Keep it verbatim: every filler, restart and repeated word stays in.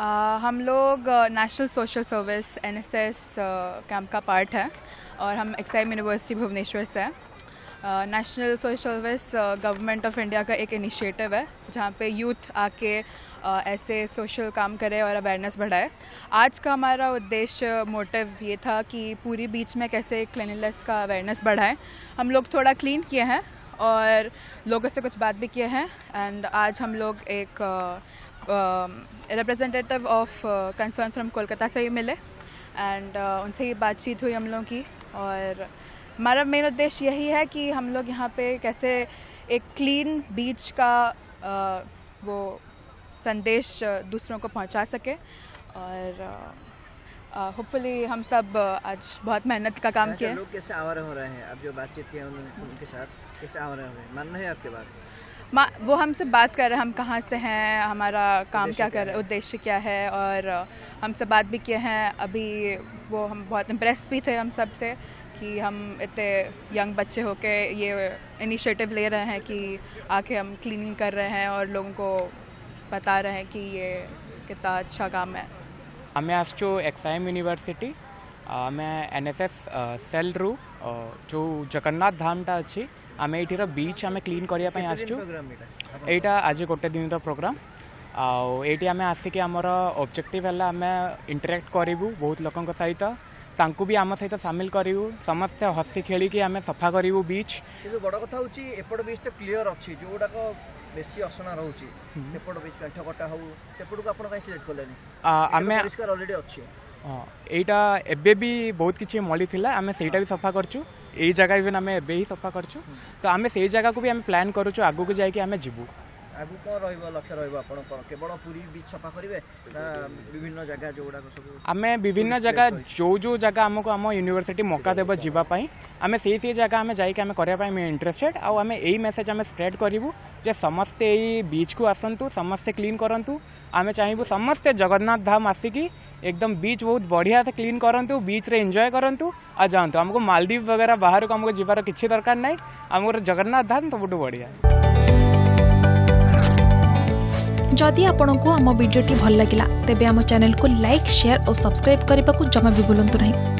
Uh, हम लोग national social service N S S camp का पार्ट है और हम X I M university Bhubaneswar से है। National social service government of India का एक इनिशिएटिव है जहाँ पे यूथ आके uh, ऐसे सोशल काम करे और अवेयरनेस बढ़ाए। आज का हमारा उद्देश्य मोटिव ये था कि पूरी बीच में कैसे क्लिनलीनेस का अवेयरनेस बढ़ाएं। हम लोग थोड़ा क्लीन किए हैं और लोगों से कुछ बात भी किए हैं एंड आज हम लोग एक uh, representative of concern from Kolkata से ही मिले एंड uh, उनसे ही बातचीत हुई हम लोगों की। और हमारा मेन उद्देश्य यही है कि हम लोग यहाँ पे कैसे एक क्लीन बीच का uh, वो संदेश दूसरों को पहुँचा सके। और होपफुली uh, हम सब आज बहुत मेहनत का काम किया। लोग कैसे आवारा हो रहे हैं? अब जो बातचीत की उनके साथ कैसे आवारा हो रहे हैं? मानना है आपके बारे में? माँ वो हमसे बात कर रहे हैं हम कहाँ से हैं, हमारा काम क्या कर रहे हैं, उद्देश्य क्या है। और हमसे बात भी किए हैं अभी, वो हम बहुत इम्प्रेस भी थे हम सब से कि हम इतने यंग बच्चे होके ये इनिशिएटिव ले रहे हैं कि आके हम क्लीनिंग कर रहे हैं और लोगों को बता रहे हैं कि ये कितना अच्छा काम है। मैं आसू एक्स आई एम यूनिवर्सिटी मैं एन एस एस सेल रु जो जगन्नाथ धाम टा अच्छी आम एठीर बीच आम क्लीन करिया पई आछू। एटा आज गोटे दिन रो प्रोग्राम आउ आम आसिक आमर ऑब्जेक्टिव है आम इंटरेक्ट करूँ बहुत लोकों सहित तांकू भी आम सहित सामिल करूँ समस्ते हसी खेलिकी आम सफा करूँ बीच। बड़ कथा होची एपट बीच तो क्लीयर अच्छी जोटाक बेसी असना रोचे सेपट बीच कांठ कटा हो सेपट को आपन कहीं सिलेक्ट करलेनी आम परिष्कार ऑलरेडी अच्छी। हाँ एटा एबे भी बहुत किसी मली थिला आम सेटा भी सफा करचू ए जगह भी आम एबे ही सफा करचू तो आम से जगह को भी आम प्लान करूँ आगू को जाके आम जीवू। आगू कौन रक्ष्य रहा पूरी बीच सफा करेंगे विभिन्न जगह जो आम विभिन्न जगह जो जो जगह आमको आम यूनिवर्सिटी मौका देव जावाई आम से जगह आम जाइए इंटरेस्टेड आम यही मेसेज आम स्प्रेड करूँ जे समस्ते यही बीच को आसतु समस्ते क्लीन करूँ आम चाहबू समस्ते जगन्नाथ धाम आसिकी एकदम बीच बहुत बढ़िया से क्लीन करूँ बीच रे एंजॉय करूँ आ जातु। आमको मालदीव वगैरह बाहर को आमको जीवार किसी दरकार नहीं आमको जगन्नाथ धाम सबुठ बढ़िया। जदि आपंक आम भिड्टे भल लगा तेब आम चैनल को लाइक शेयर और सब्सक्राइब करने को जमा भी भूलु नहीं।